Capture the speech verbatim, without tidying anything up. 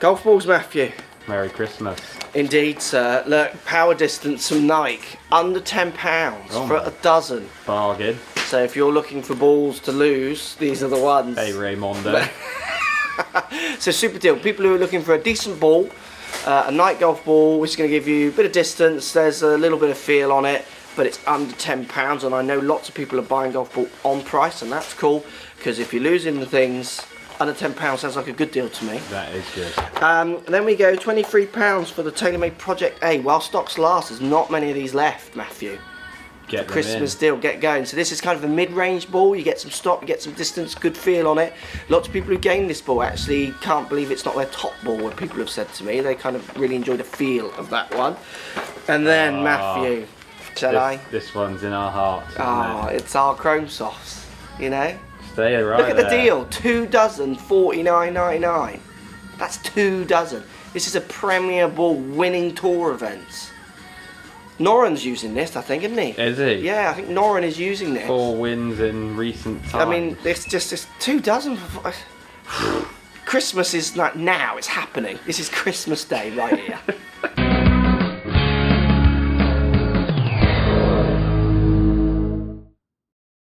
Golf balls, Matthew. Merry Christmas. Indeed, sir. Look, Power Distance from Nike, under ten pounds oh for a dozen. Bargain. So if you're looking for balls to lose, these are the ones. Hey, Raymondo. So super deal. People who are looking for a decent ball, uh, a Nike golf ball, which is going to give you a bit of distance, there's a little bit of feel on it, but it's under ten pounds, and I know lots of people are buying golf ball on price, and that's cool, because if you're losing the things, under ten pounds sounds like a good deal to me. That is good. Um, and then we go twenty-three pounds for the TaylorMade Project A. While stocks last, there's not many of these left, Matthew. Get them Christmas in. Deal, get going. So this is kind of a mid-range ball. You get some stock, you get some distance, good feel on it. Lots of people who game this ball actually can't believe it's not their top ball, what people have said to me. They kind of really enjoy the feel of that one. And then, oh, Matthew, shall this, I? This one's in our hearts. Oh, it? It's our Chrome Softs, you know? Stay right Look at there. The deal, two dozen, forty-nine ninety-nine. That's two dozen. This is a Premier Ball winning tour events. Noren's using this, I think, isn't he? Is he? Yeah, I think Noren is using this. Four wins in recent times. I mean, it's just it's two dozen. For, Christmas is like now, it's happening. This is Christmas Day right here.